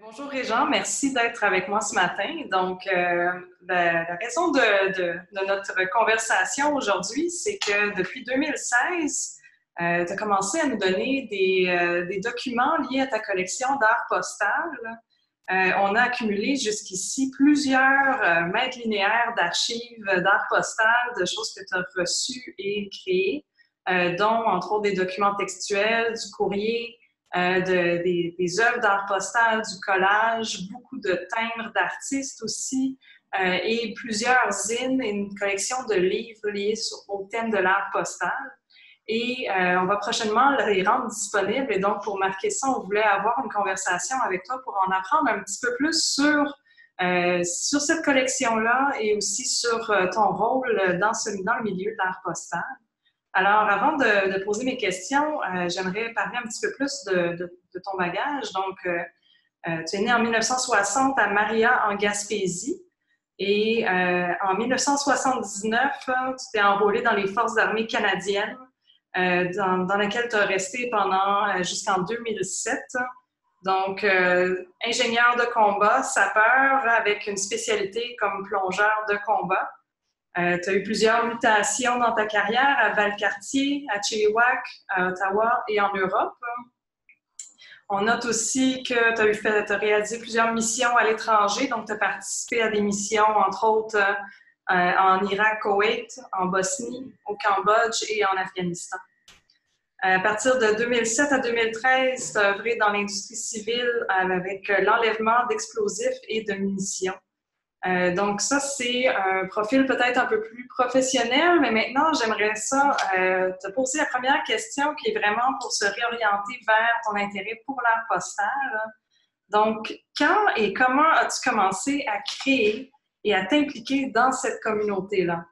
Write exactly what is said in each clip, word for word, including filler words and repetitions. Bonjour Réjean, merci d'être avec moi ce matin. Donc, euh, ben, la raison de, de, de notre conversation aujourd'hui, c'est que depuis deux mille seize, euh, tu as commencé à nous donner des, euh, des documents liés à ta collection d'art postal. Euh, on a accumulé jusqu'ici plusieurs euh, mètres linéaires d'archives d'art postal, de choses que tu as reçues et créées, euh, dont entre autres des documents textuels, du courrier, Euh, de, des, des œuvres d'art postal, du collage, beaucoup de timbres d'artistes aussi, euh, et plusieurs zines et une collection de livres liés sur, au thème de l'art postal. Et euh, on va prochainement les rendre disponibles. Et donc, pour marquer ça, on voulait avoir une conversation avec toi pour en apprendre un petit peu plus sur, euh, sur cette collection-là et aussi sur euh, ton rôle dans, ce, dans le milieu de l'art postal. Alors, avant de, de poser mes questions, euh, j'aimerais parler un petit peu plus de, de, de ton bagage. Donc, euh, euh, tu es né en mille neuf cent soixante à Maria, en Gaspésie. Et euh, en mille neuf cent soixante-dix-neuf, tu t'es enrôlé dans les Forces armées canadiennes, euh, dans, dans laquelle tu as resté pendant euh, jusqu'en deux mille sept. Donc, euh, ingénieur de combat, sapeur, avec une spécialité comme plongeur de combat. Euh, tu as eu plusieurs mutations dans ta carrière à Valcartier, à Chilliwack, à Ottawa et en Europe. On note aussi que tu as, eu fait, tu as réalisé plusieurs missions à l'étranger, donc tu as participé à des missions, entre autres, euh, en Irak, Koweït, en Bosnie, au Cambodge et en Afghanistan. À partir de deux mille sept à deux mille treize, tu as œuvré dans l'industrie civile avec l'enlèvement d'explosifs et de munitions. Euh, donc ça, c'est un profil peut-être un peu plus professionnel, mais maintenant, j'aimerais ça euh, te poser la première question qui est vraiment pour se réorienter vers ton intérêt pour l'art postal. Donc, quand et comment as-tu commencé à créer et à t'impliquer dans cette communauté-là?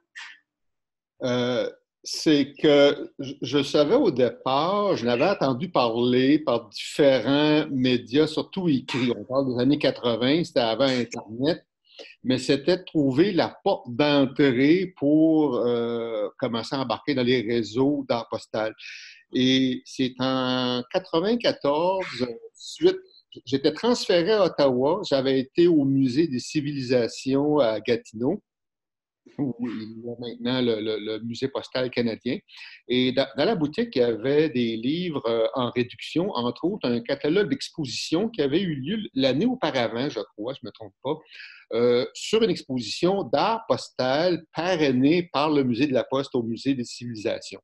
Euh, c'est que je savais au départ, je l'avais entendu parler par différents médias, surtout écrits. On parle des années quatre-vingt, c'était avant Internet. Mais c'était trouver la porte d'entrée pour euh, commencer à embarquer dans les réseaux d'art postal. Et c'est en mille neuf cent quatre-vingt-quatorze, suite, j'étais transféré à Ottawa. J'avais été au Musée des civilisations à Gatineau, où il y a maintenant le, le, le Musée Postal canadien. Et dans, dans la boutique, il y avait des livres en réduction, entre autres un catalogue d'exposition qui avait eu lieu l'année auparavant, je crois, je ne me trompe pas, euh, sur une exposition d'art postal parrainée par le Musée de la Poste au Musée des civilisations.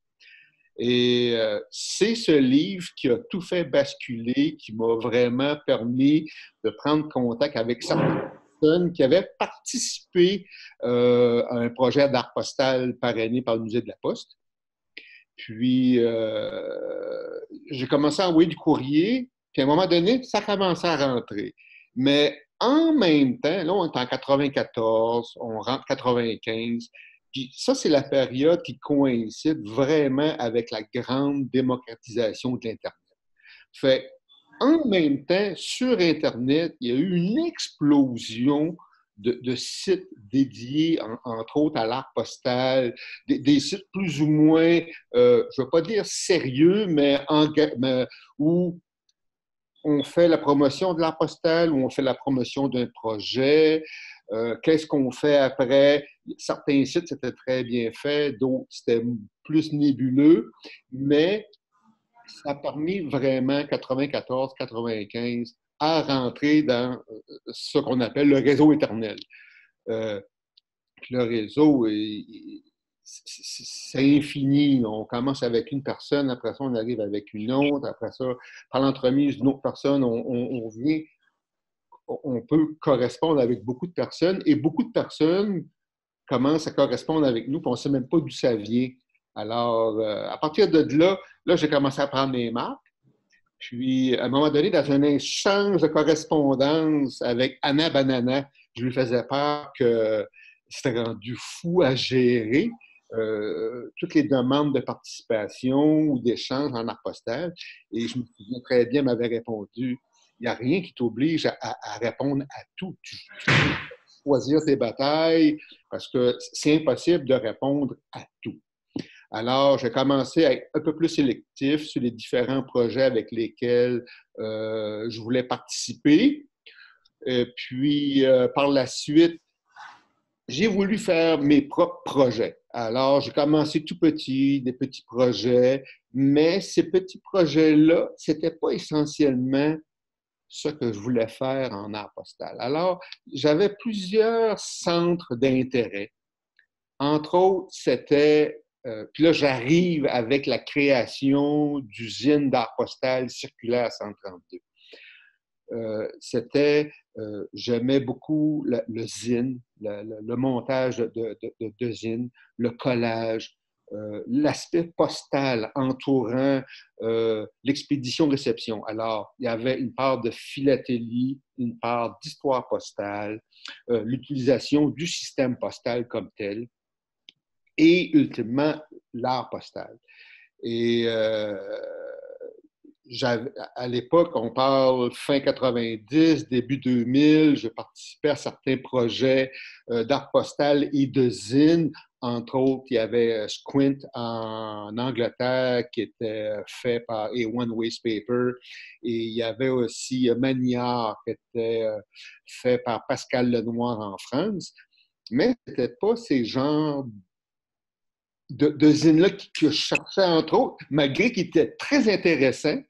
Et euh, c'est ce livre qui a tout fait basculer, qui m'a vraiment permis de prendre contact avec certains qui avait participé euh, à un projet d'art postal parrainé par le Musée de la Poste. Puis, euh, j'ai commencé à envoyer du courrier, puis à un moment donné, ça commençait à rentrer. Mais en même temps, là, on est en quatre-vingt-quatorze, on rentre quatre-vingt-quinze, puis ça, c'est la période qui coïncide vraiment avec la grande démocratisation de l'Internet. Fait en même temps, sur Internet, il y a eu une explosion de, de sites dédiés, en, entre autres, à l'art postal, des, des sites plus ou moins, euh, je ne veux pas dire sérieux, mais, en, mais où on fait la promotion de l'art postal, où on fait la promotion d'un projet, euh, qu'est-ce qu'on fait après. Certains sites, c'était très bien fait, d'autres, c'était plus nébuleux, mais ça a permis vraiment, quatre-vingt-quatorze quatre-vingt-quinze, à rentrer dans ce qu'on appelle le réseau éternel. Euh, le réseau, c'est infini. On commence avec une personne, après ça, on arrive avec une autre, après ça, par l'entremise d'une autre personne, on, on, on vient, on peut correspondre avec beaucoup de personnes, et beaucoup de personnes commencent à correspondre avec nous, puis on ne sait même pas d'où ça vient. Alors, euh, à partir de là, là, j'ai commencé à prendre mes marques. Puis, à un moment donné, dans un échange de correspondance avec Anna Banana, je lui faisais part que c'était rendu fou à gérer euh, toutes les demandes de participation ou d'échange en art postal. Et je me souviens très bien, elle m'avait répondu, « Il n'y a rien qui t'oblige à, à, à répondre à tout. Tu, tu peux choisir tes batailles parce que c'est impossible de répondre à tout. » Alors, j'ai commencé à être un peu plus sélectif sur les différents projets avec lesquels euh, je voulais participer. Euh, puis, euh, par la suite, j'ai voulu faire mes propres projets. Alors, j'ai commencé tout petit, des petits projets, mais ces petits projets-là, c'était pas essentiellement ce que je voulais faire en art postal. Alors, j'avais plusieurs centres d'intérêt. Entre autres, c'était... Euh, puis là, j'arrive avec la création d'usine d'art postal circulaire cent trente-deux. Euh, c'était... Euh, j'aimais beaucoup le, le zine, le, le, le montage de, de, de, de zine, le collage, euh, l'aspect postal entourant euh, l'expédition-réception. Alors, il y avait une part de philatélie, une part d'histoire postale, euh, l'utilisation du système postal comme tel et, ultimement, l'art postal. Et... Euh, à l'époque, on parle fin quatre-vingt-dix, début deux mille, je participais à certains projets d'art postal et de zine. Entre autres, il y avait Squint en Angleterre qui était fait par A un Waste Paper. Et il y avait aussi Maniard qui était fait par Pascal Lenoir en France. Mais ce n'était pas ces genres de, de zine-là que je cherchais, entre autres, malgré qu'ils étaient très intéressants.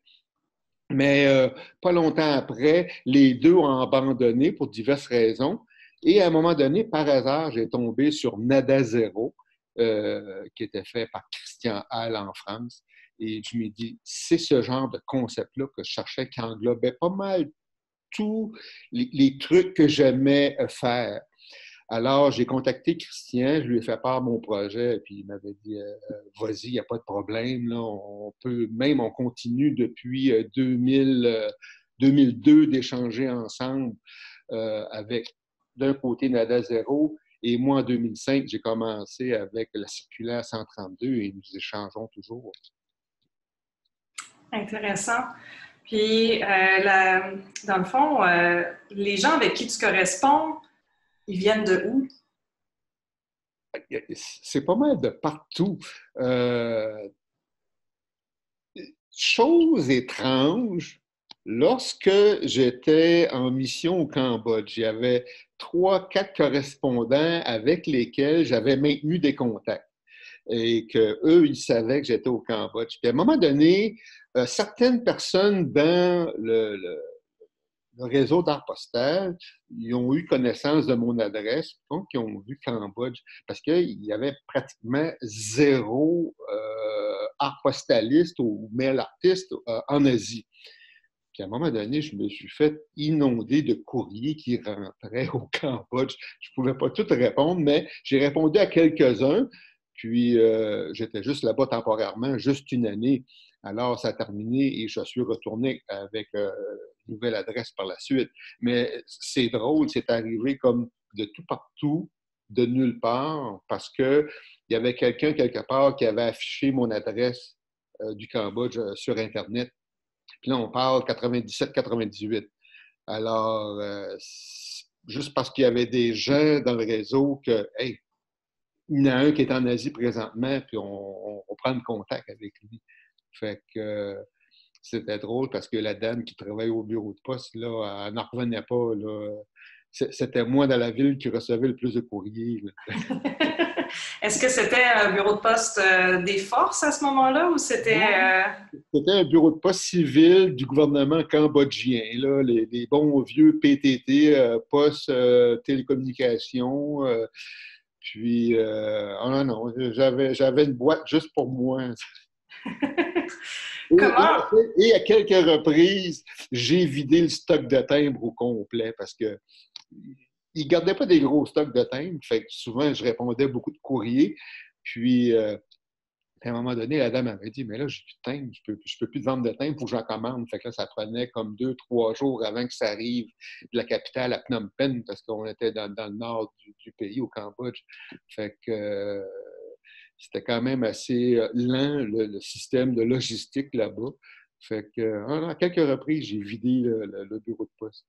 Mais euh, pas longtemps après, les deux ont abandonné pour diverses raisons. Et à un moment donné, par hasard, j'ai tombé sur Nada Zero, euh, qui était fait par Christian Halle en France. Et je me dis, c'est ce genre de concept-là que je cherchais, qui englobait pas mal tous les, les trucs que j'aimais faire. Alors, j'ai contacté Christian, je lui ai fait part de mon projet, puis il m'avait dit euh, « Vas-y, il n'y a pas de problème, là, on peut, même on continue depuis deux mille, deux mille deux d'échanger ensemble euh, avec, d'un côté, Nada Zero, et moi, en deux mille cinq, j'ai commencé avec la circulaire cent trente-deux et nous échangeons toujours. » Intéressant. Puis, euh, la, dans le fond, euh, les gens avec qui tu corresponds, ils viennent de où? C'est pas mal de partout. Euh, chose étrange, lorsque j'étais en mission au Cambodge, il y avait trois, quatre correspondants avec lesquels j'avais maintenu des contacts et qu'eux, ils savaient que j'étais au Cambodge. Puis à un moment donné, euh, certaines personnes dans le... le le réseau d'art postal, ils ont eu connaissance de mon adresse, donc ils ont vu Cambodge, parce qu'il y avait pratiquement zéro euh, art postaliste ou mail artiste euh, en Asie. Puis à un moment donné, je me suis fait inonder de courriers qui rentraient au Cambodge. Je ne pouvais pas tout répondre, mais j'ai répondu à quelques-uns, puis euh, j'étais juste là-bas temporairement, juste une année. Alors, ça a terminé et je suis retourné avec... Euh, nouvelle adresse par la suite. Mais c'est drôle, c'est arrivé comme de tout partout, de nulle part, parce qu'il y avait quelqu'un quelque part qui avait affiché mon adresse euh, du Cambodge euh, sur Internet. Puis là, on parle quatre-vingt-dix-sept quatre-vingt-dix-huit. Alors, euh, juste parce qu'il y avait des gens dans le réseau que, hey, il y en a un qui est en Asie présentement, puis on, on, on prend le contact avec lui. Fait que... Euh, c'était drôle parce que la dame qui travaillait au bureau de poste, là, elle n'en revenait pas. C'était moi dans la ville qui recevais le plus de courriers. Est-ce que c'était un bureau de poste des forces à ce moment-là ou c'était... C'était un bureau de poste civil du gouvernement cambodgien. Là, les, les bons vieux P T T, euh, postes, euh, télécommunications. Euh, puis, euh, oh non, non, j'avais une boîte juste pour moi. Et, et, et à quelques reprises, j'ai vidé le stock de timbres au complet parce qu'ils ne gardaient pas des gros stocks de timbres. Fait que souvent, je répondais à beaucoup de courriers. Puis, euh, à un moment donné, la dame avait dit « Mais là, j'ai plus de timbre, je ne peux, je peux plus te vendre de timbre, il faut que j'en commande. » Fait que là, ça prenait comme deux, trois jours avant que ça arrive de la capitale à Phnom Penh parce qu'on était dans, dans le nord du, du pays, au Cambodge. Fait que... Euh, c'était quand même assez lent, le, le système de logistique là-bas. Fait que, à quelques reprises, j'ai vidé le, le, le bureau de poste.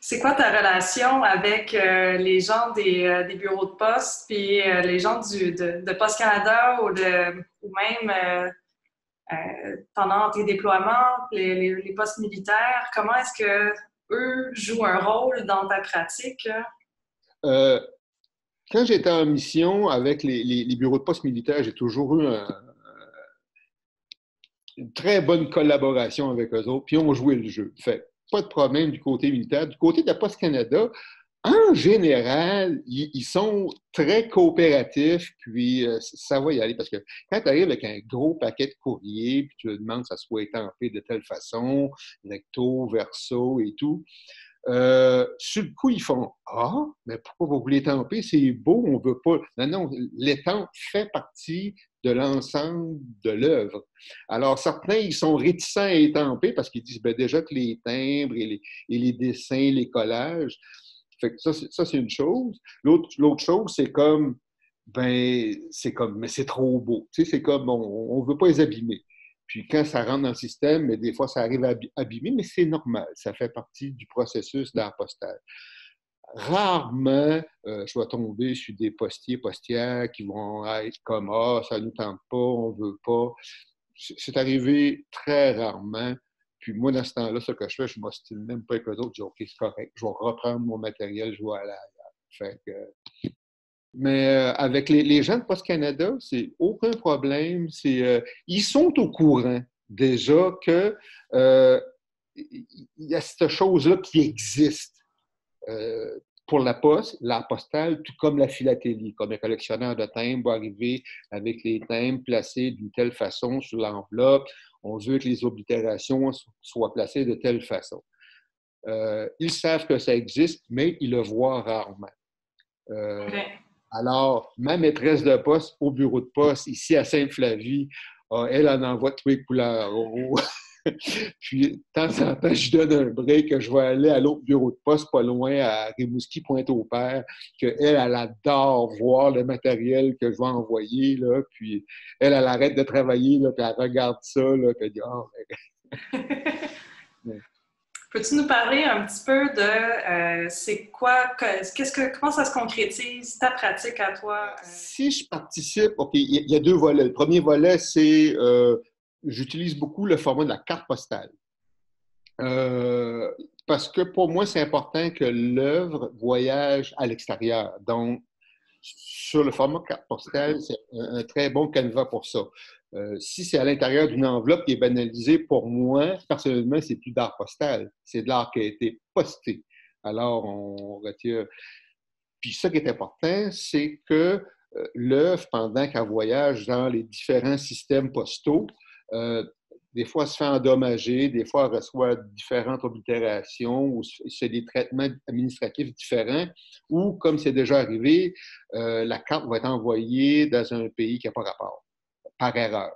C'est quoi ta relation avec euh, les gens des, euh, des bureaux de poste, puis euh, les gens du, de, de Poste Canada ou, de, ou même euh, euh, pendant tes déploiements, les, les, les postes militaires? Comment est-ce que eux, jouent un rôle dans ta pratique? Euh, quand j'étais en mission avec les, les, les bureaux de poste militaires, j'ai toujours eu un, une très bonne collaboration avec eux autres, puis on jouait le jeu. Fait, pas de problème du côté militaire. Du côté de la Poste Canada, en général, ils sont très coopératifs, puis ça va y aller. Parce que quand tu arrives avec un gros paquet de courriers, puis tu leur demandes que ça soit étampé de telle façon, recto, verso et tout, euh, sur le coup, ils font « Ah, mais pourquoi vous voulez étamper? C'est beau, on ne veut pas... » Non, non, l'étampe fait partie de l'ensemble de l'œuvre. Alors, certains, ils sont réticents à étamper parce qu'ils disent « ben déjà que les timbres et les, et les dessins, les collages... » Fait que ça, ça c'est une chose. L'autre, l'autre chose, c'est comme, ben, c'est comme, mais c'est trop beau. Tu sais, c'est comme, on ne veut pas les abîmer. Puis quand ça rentre dans le système, mais des fois, ça arrive à abîmer, mais c'est normal. Ça fait partie du processus d'impostage. Rarement, euh, je vais tomber sur des postiers, postières qui vont être comme, ah, ça ne nous tente pas, on ne veut pas. C'est arrivé très rarement. Puis moi, dans ce temps-là, ce que je fais, je ne m'ostine même pas avec eux autres. Je dis « OK, c'est correct, je vais reprendre mon matériel, je vais aller ailleurs. » Fait que... Mais euh, avec les, les gens de Poste Canada, c'est aucun problème. C'est, euh, ils sont au courant déjà que euh, y a cette chose-là qui existe euh, pour la poste, l'art postal, tout comme la philatélie, comme un collectionneur de timbres va arriver avec les timbres placés d'une telle façon sur l'enveloppe. On veut que les oblitérations soient placées de telle façon. Euh, ils savent que ça existe, mais ils le voient rarement. Euh, okay. Alors, ma maîtresse de poste au bureau de poste, ici à Sainte-Flavie, ah, elle en envoie de toutes les couleurs. Oh. Puis, de temps en temps, je donne un break, je vais aller à l'autre bureau de poste, pas loin, à Rimouski-Pointe-au-Père, qu'elle, elle adore voir le matériel que je vais envoyer, là, puis elle, elle arrête de travailler, là, puis elle regarde ça, là, puis elle dit « Ah! Oh. » Peux-tu nous parler un petit peu de euh, c'est quoi, qu'est-ce que, comment ça se concrétise, ta pratique à toi? Euh... Si je participe, OK, il y, y a deux volets. Le premier volet, c'est... Euh, J'utilise beaucoup le format de la carte postale euh, parce que pour moi, c'est important que l'œuvre voyage à l'extérieur. Donc, sur le format carte postale, c'est un, un très bon canevas pour ça. Euh, si c'est à l'intérieur d'une enveloppe qui est banalisée, pour moi, personnellement, c'est plus d'art postal. C'est de l'art qui a été posté. Alors, on retire. Puis, ce qui est important, c'est que euh, l'œuvre, pendant qu'elle voyage dans les différents systèmes postaux, Euh, des fois, elle se fait endommager, des fois, elle reçoit différentes oblitérations ou c'est des traitements administratifs différents ou, comme c'est déjà arrivé, euh, la carte va être envoyée dans un pays qui n'a pas rapport, par erreur.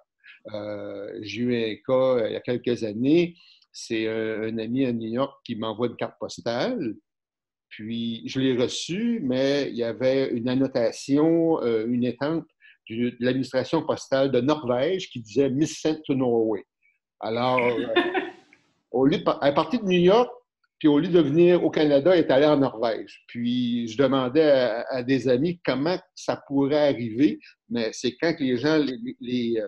Euh, j'ai eu un cas euh, il y a quelques années, c'est euh, un ami à New York qui m'envoie une carte postale, puis je l'ai reçue, mais il y avait une annotation, euh, une étampe de l'administration postale de Norvège qui disait « Miss Sent to Norway ». Alors, euh, au lieu de, elle est partie de New York, puis au lieu de venir au Canada, elle est allée en Norvège. Puis, je demandais à, à des amis comment ça pourrait arriver, mais c'est quand que les gens les, les,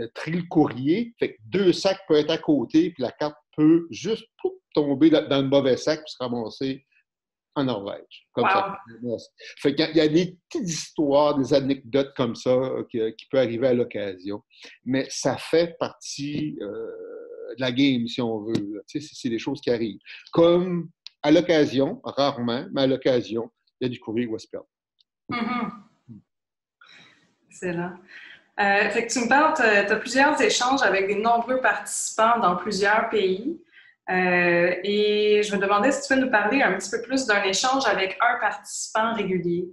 euh, trient le courrier, fait que deux sacs peuvent être à côté, puis la carte peut juste pouf, tomber dans le mauvais sac puis se ramasser en Norvège. Comme wow. Ça. Fait qu'il y a des petites histoires, des anecdotes comme ça qui, qui peuvent arriver à l'occasion. Mais ça fait partie euh, de la game, si on veut. Tu sais, c'est des choses qui arrivent. Comme à l'occasion, rarement, mais à l'occasion, il y a du courrier qui va se perdre. Mm-hmm. Mm. Excellent. Euh, fait que tu me parles, tu as plusieurs échanges avec de nombreux participants dans plusieurs pays. Euh, et je me demandais si tu peux nous parler un petit peu plus d'un échange avec un participant régulier.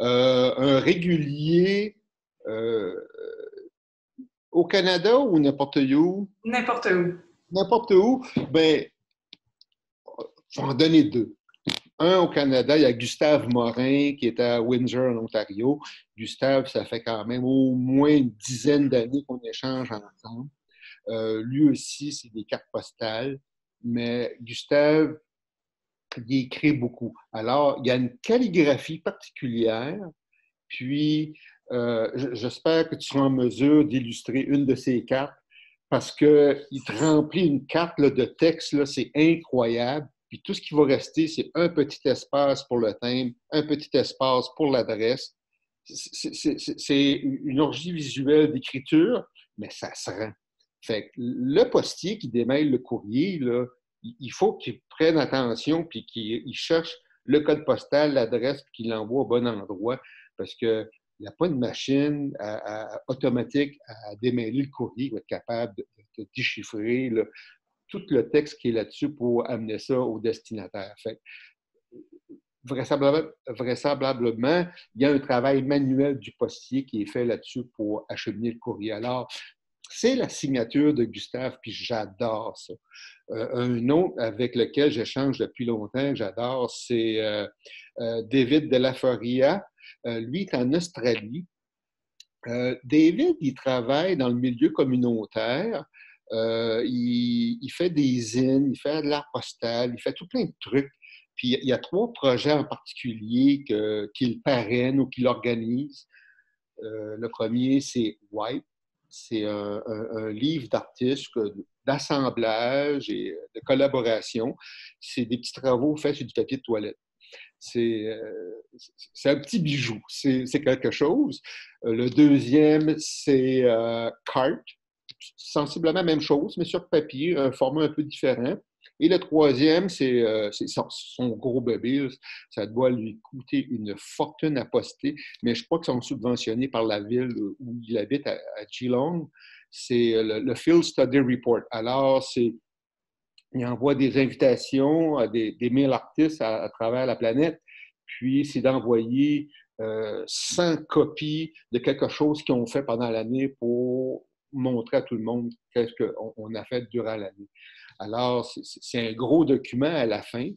Euh, un régulier euh, au Canada ou n'importe où? N'importe où. N'importe où? Bien, je vais en donner deux. Un au Canada, il y a Gustave Morin qui est à Windsor, en Ontario. Gustave, ça fait quand même au moins une dizaine d'années qu'on échange ensemble. Euh, lui aussi, c'est des cartes postales, mais Gustave, il écrit beaucoup. Alors, il y a une calligraphie particulière, puis euh, j'espère que tu seras en mesure d'illustrer une de ces cartes. parce qu'il te remplit une carte là, de texte, c'est incroyable. Puis tout ce qui va rester, c'est un petit espace pour le thème, un petit espace pour l'adresse. C'est une orgie visuelle d'écriture, mais ça se rend. Fait que le postier qui démêle le courrier, là, il faut qu'il prenne attention puis qu'il cherche le code postal, l'adresse, puis qu'il l'envoie au bon endroit parce qu'il n'y a pas de machine à, à, automatique à démêler le courrier. Il va être capable de, de déchiffrer là, tout le texte qui est là-dessus pour amener ça au destinataire. Fait que, Vraisemblable, vraisemblablement, il y a un travail manuel du postier qui est fait là-dessus pour acheminer le courrier. Alors, c'est la signature de Gustave, puis j'adore ça. Euh, un autre avec lequel j'échange depuis longtemps, j'adore, c'est euh, euh, David De Laferia. Euh, lui, il est en Australie. Euh, David, il travaille dans le milieu communautaire. Euh, il, il fait des zines, il fait de l'art postal, il fait tout plein de trucs. Puis il y a trois projets en particulier qu'il parraine ou qu'il organise. Euh, le premier, c'est Wipe. C'est un, un, un livre d'artistes, d'assemblage et de collaboration. C'est des petits travaux faits sur du papier de toilette. C'est euh, un petit bijou. C'est quelque chose. Le deuxième, c'est euh, Cart. Sensiblement la même chose, mais sur papier, un format un peu différent. Et le troisième, c'est euh, son, son gros bébé. Ça doit lui coûter une fortune à poster, mais je crois qu'ils sont subventionnés par la ville où il habite, à, à Geelong. C'est le, le Field Study Report. Alors, c'est il envoie des invitations à des, des mille artistes à, à travers la planète, puis c'est d'envoyer euh, cent copies de quelque chose qu'ils ont fait pendant l'année pour montrer à tout le monde qu'est-ce qu'on on a fait durant l'année. Alors, c'est un gros document à la fin.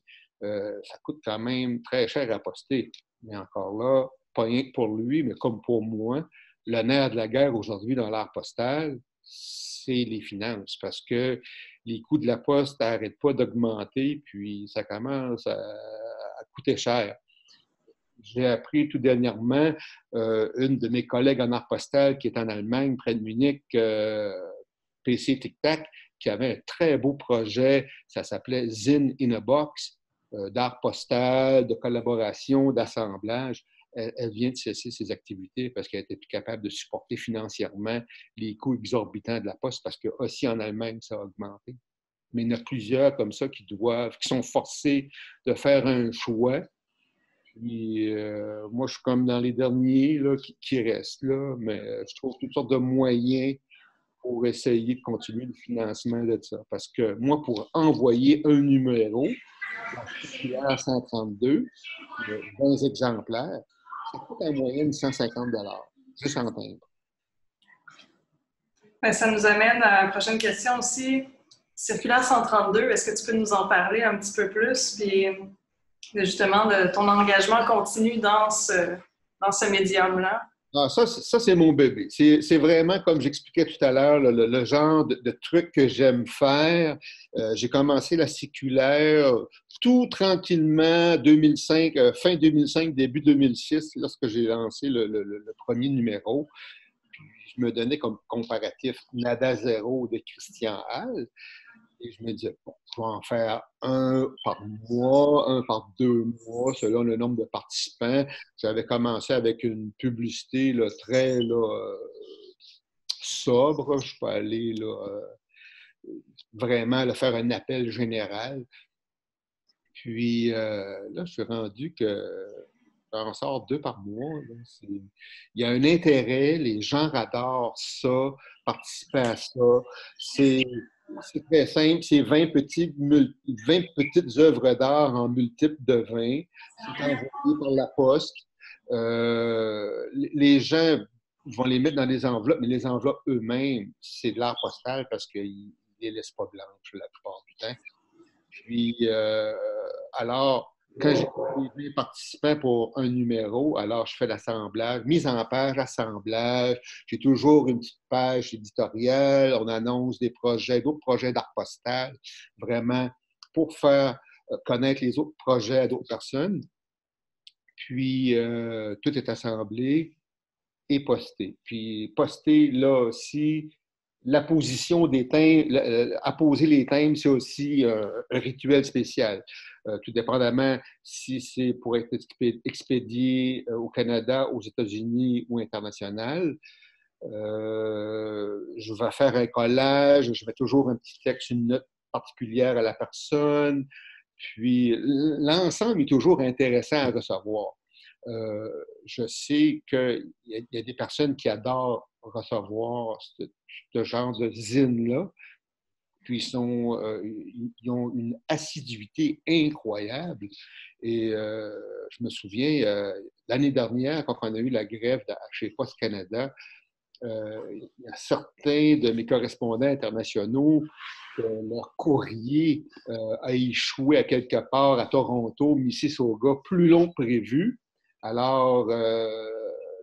Euh, ça coûte quand même très cher à poster. Mais encore là, pas rien que pour lui, mais comme pour moi, le nerf de la guerre aujourd'hui dans l'art postal, c'est les finances. Parce que les coûts de la poste n'arrêtent pas d'augmenter, puis ça commence à, à coûter cher. J'ai appris tout dernièrement, euh, une de mes collègues en art postal qui est en Allemagne, près de Munich, euh, P C Tic Tac, qui avait un très beau projet, ça s'appelait Zin in a Box, euh, d'art postal, de collaboration, d'assemblage. Elle, elle vient de cesser ses activités parce qu'elle n'était plus capable de supporter financièrement les coûts exorbitants de la poste parce que aussi en Allemagne, ça a augmenté. Mais il y en a plusieurs comme ça qui doivent, qui sont forcés de faire un choix. Puis, euh, moi, je suis comme dans les derniers là, qui, qui restent là, mais je trouve toutes sortes de moyens pour essayer de continuer le financement de ça. Parce que moi, pour envoyer un numéro, la circulaire cent trente-deux, vingt exemplaires, ça coûte en moyenne cent cinquante dollars, juste en timbre. Bien, ça nous amène à la prochaine question aussi. Circulaire cent trente-deux, est-ce que tu peux nous en parler un petit peu plus? Puis justement, de ton engagement continu dans ce, dans ce médium-là. Ah, ça, ça c'est mon bébé. C'est vraiment, comme j'expliquais tout à l'heure, le, le genre de, de truc que j'aime faire. Euh, j'ai commencé la circulaire tout tranquillement, deux mille cinq, euh, fin deux mille cinq, début deux mille six, lorsque j'ai lancé le, le, le premier numéro. Puis, je me donnais comme comparatif Nada Zero de Christian Halle. Et je me disais, bon, je vais en faire un par mois, un par deux mois, selon le nombre de participants. J'avais commencé avec une publicité là, très là, sobre. Je peux aller là, vraiment là, faire un appel général. Puis euh, là, je suis rendu que j'en sors deux par mois. Là. Il y a un intérêt, les gens adorent ça, participent à ça. C'est... C'est très simple, c'est vingt petites, vingt petites œuvres d'art en multiples de vingt. C'est envoyé par la poste. Euh, les gens vont les mettre dans des enveloppes, mais les enveloppes eux-mêmes, c'est de l'art postal parce qu'ils ne les laissent pas blanches la plupart du temps. Puis, euh, alors, quand j'ai des participants pour un numéro, alors je fais l'assemblage, mise en page, assemblage. J'ai toujours une petite page éditoriale. On annonce des projets, d'autres projets d'art postal, vraiment pour faire connaître les autres projets à d'autres personnes. Puis, euh, tout est assemblé et posté. Puis, posté, là aussi, la position des thèmes, la, apposer les thèmes, c'est aussi euh, un rituel spécial. Euh, tout dépendamment si c'est pour être expédié euh, au Canada, aux États-Unis ou international. Euh, je vais faire un collage, je mets toujours un petit texte, une note particulière à la personne. Puis l'ensemble est toujours intéressant à recevoir. Euh, je sais qu'il y, y a des personnes qui adorent recevoir ce, ce genre de zine-là, puis ils, sont, euh, ils ont une assiduité incroyable. Et euh, je me souviens, euh, l'année dernière, quand on a eu la grève de chez Poste Canada, euh, il y a certains de mes correspondants internationaux que leur courrier euh, a échoué à quelque part à Toronto, Mississauga, plus long que prévu. Alors, euh,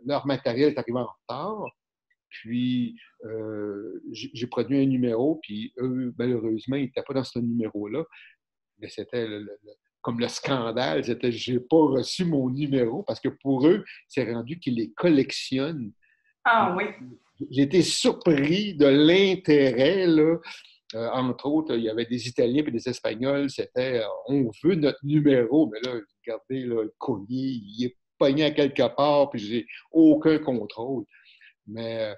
leur matériel est arrivé en retard. Puis, euh, j'ai produit un numéro, puis eux, malheureusement, ils n'étaient pas dans ce numéro-là. Mais c'était le, le, comme le scandale, c'était « j'ai pas reçu mon numéro », parce que pour eux, c'est rendu qu'ils les collectionnent. Ah oui! J'ai été surpris de l'intérêt, là. Euh, entre autres, il y avait des Italiens et des Espagnols, c'était euh, « on veut notre numéro », mais là, regardez, là, le courrier, il est pogné à quelque part, puis j'ai aucun contrôle. Mais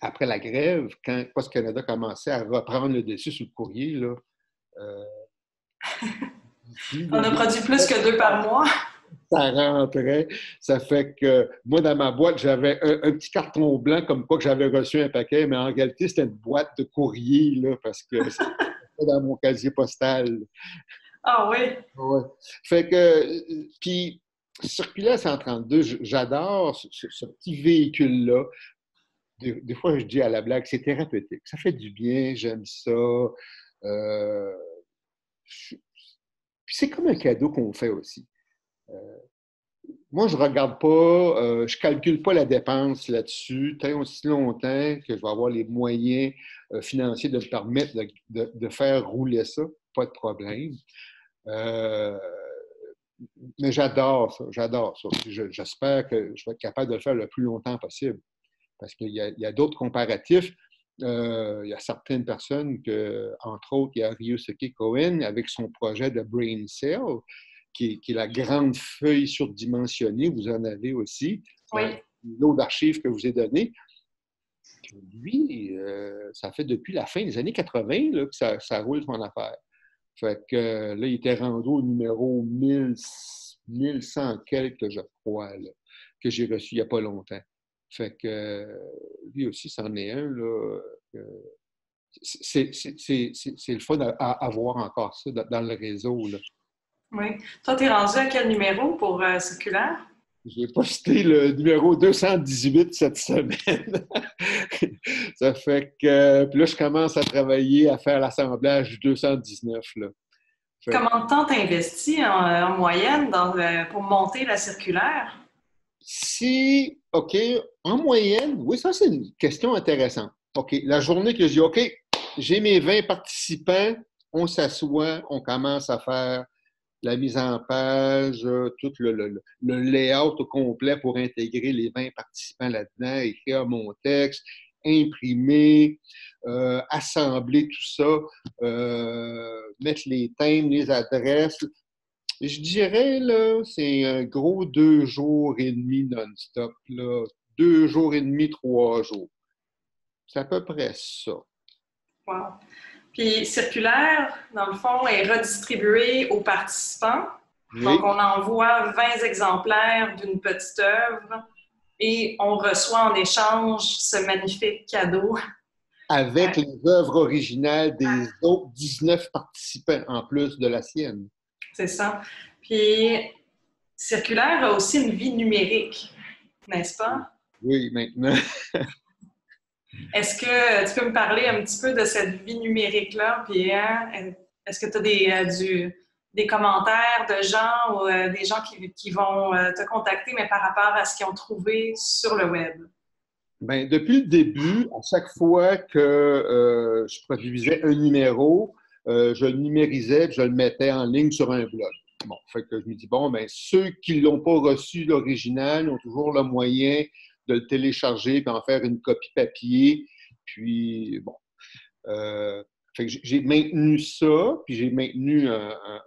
après la grève, quand Poste Canada commençait à reprendre le dessus sur le courrier, là, euh, on a produit plus que deux par mois. Ça rentrait. Ça fait que moi, dans ma boîte, j'avais un, un petit carton blanc comme quoi que j'avais reçu un paquet, mais en réalité, c'était une boîte de courrier, là, parce que c'était dans mon casier postal. Ah oui? Ouais. Fait que... Puis, Circulaire cent trente-deux, j'adore ce, ce, ce petit véhicule-là. Des, des fois, je dis à la blague, c'est thérapeutique. Ça fait du bien, j'aime ça. Euh, c'est comme un cadeau qu'on fait aussi. Euh, moi, je ne regarde pas, euh, je ne calcule pas la dépense là-dessus, tant aussi longtemps que je vais avoir les moyens euh, financiers de me permettre de, de, de faire rouler ça, pas de problème. Euh, Mais j'adore ça, j'adore ça. J'espère que je vais être capable de le faire le plus longtemps possible. Parce qu'il y a, a d'autres comparatifs. Euh, il y a certaines personnes, que, entre autres, il y a Ryusuke Cohen avec son projet de Brain Cell, qui, qui est la grande feuille surdimensionnée. Vous en avez aussi. Oui. L'eau d'archives que je vous ai donnée. Lui, euh, ça fait depuis la fin des années quatre-vingt là, que ça, ça roule son affaire. Fait que là, il était rendu au numéro mille cent quelques, je crois, là, que j'ai reçu il n'y a pas longtemps. Fait que lui aussi, c'en est un, là. C'est le fun à avoir encore ça dans le réseau, là. Oui. Toi, t'es rendu à quel numéro pour euh, Circulaire? J'ai posté le numéro deux cent dix-huit cette semaine. Ça fait que... Puis là, je commence à travailler, à faire l'assemblage du deux cent dix-neuf. Là. Fait... Comment de temps t'investis en, en moyenne dans le, pour monter la circulaire? Si... OK. En moyenne, oui, ça, c'est une question intéressante. OK. La journée que je dis, OK, j'ai mes vingt participants, on s'assoit, on commence à faire la mise en page, tout le, le, le layout au complet pour intégrer les vingt participants là-dedans, écrire mon texte, imprimer, euh, assembler tout ça, euh, mettre les thèmes, les adresses. Je dirais, là, c'est un gros deux jours et demi non-stop, là. Deux jours et demi, trois jours. C'est à peu près ça. Wow! Puis, Circulaire, dans le fond, est redistribué aux participants. Oui. Donc, on envoie vingt exemplaires d'une petite œuvre et on reçoit en échange ce magnifique cadeau. Avec ouais. les œuvres originales des ah. autres dix-neuf participants, en plus de la sienne. C'est ça. Puis, Circulaire a aussi une vie numérique, n'est-ce pas? Oui, maintenant. Est-ce que tu peux me parler un petit peu de cette vie numérique-là? Puis, hein, est-ce que tu as des, du, des commentaires de gens ou euh, des gens qui, qui vont euh, te contacter, mais par rapport à ce qu'ils ont trouvé sur le web? Bien, depuis le début, à chaque fois que euh, je produisais un numéro, euh, je le numérisais et je le mettais en ligne sur un blog. Bon, fait que je me dis, bon, bien, ceux qui ne l'ont pas reçu, l'original, ont toujours le moyen de le télécharger et en faire une copie papier Puis, bon, euh, j'ai maintenu ça, puis j'ai maintenu un, un,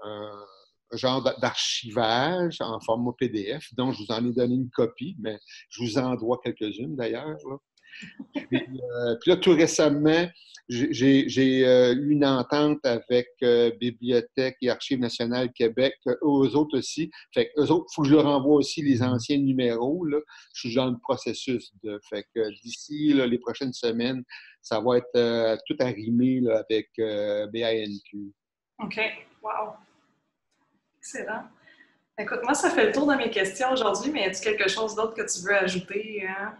un genre d'archivage en format P D F, dont je vous en ai donné une copie, mais je vous en dois quelques-unes d'ailleurs. Puis, euh, puis là, tout récemment, j'ai euh, eu une entente avec euh, Bibliothèque et Archives Nationales Québec, euh, eux autres aussi. Fait que eux autres, il faut que je leur envoie aussi les anciens numéros, là. Je suis dans le processus de. Fait que euh, d'ici les prochaines semaines, ça va être euh, tout arrimé là, avec euh, B A N Q. OK. Wow. Excellent. Écoute, moi, ça fait le tour de mes questions aujourd'hui, mais as-tu quelque chose d'autre que tu veux ajouter? Hein?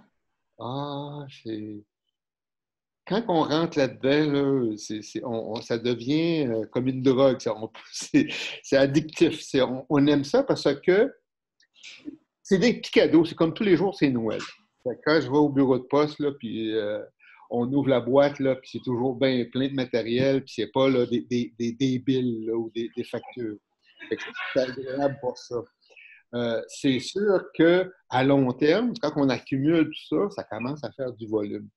Ah, c'est... Quand on rentre là-dedans, là, c'est, c'est, on, on, ça devient comme une drogue. C'est addictif. On, on aime ça parce que c'est des petits cadeaux. C'est comme tous les jours, c'est Noël. Quand je vais au bureau de poste, là, puis euh, on ouvre la boîte, là, puis c'est toujours bien plein de matériel, puis c'est pas là, des, des, des, des billes là, ou des, des factures. C'est agréable pour ça. Euh, c'est sûr qu'à long terme, quand on accumule tout ça, ça commence à faire du volume.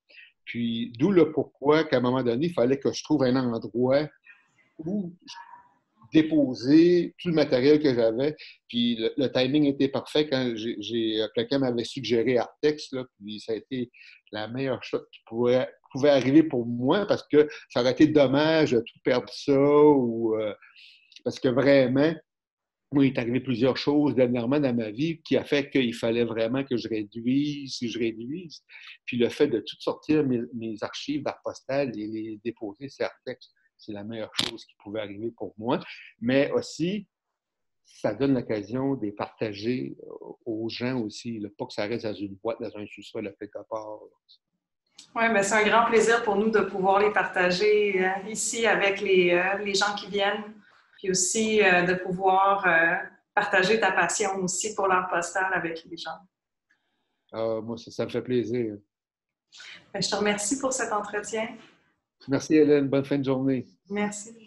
Puis, d'où le pourquoi qu'à un moment donné, il fallait que je trouve un endroit où déposer tout le matériel que j'avais. Puis, le, le timing était parfait quand quelqu'un m'avait suggéré Artexte, là, puis ça a été la meilleure chose qui pouvait, pouvait arriver pour moi parce que ça aurait été dommage de tout perdre ça ou euh, parce que vraiment... Moi, il est arrivé plusieurs choses dernièrement dans ma vie qui a fait qu'il fallait vraiment que je réduise, que je réduise. Puis le fait de tout sortir mes, mes archives d'art postal et les déposer sur Artexte, c'est la meilleure chose qui pouvait arriver pour moi. Mais aussi, ça donne l'occasion de les partager aux gens aussi, là, pas que ça reste dans une boîte, dans un sous-sol, à quelque part. Oui, mais c'est un grand plaisir pour nous de pouvoir les partager euh, ici avec les, euh, les gens qui viennent. Puis aussi euh, de pouvoir euh, partager ta passion aussi pour l'art postal avec les gens. Euh, moi, ça, ça me fait plaisir. Ben, je te remercie pour cet entretien. Merci, Hélène. Bonne fin de journée. Merci.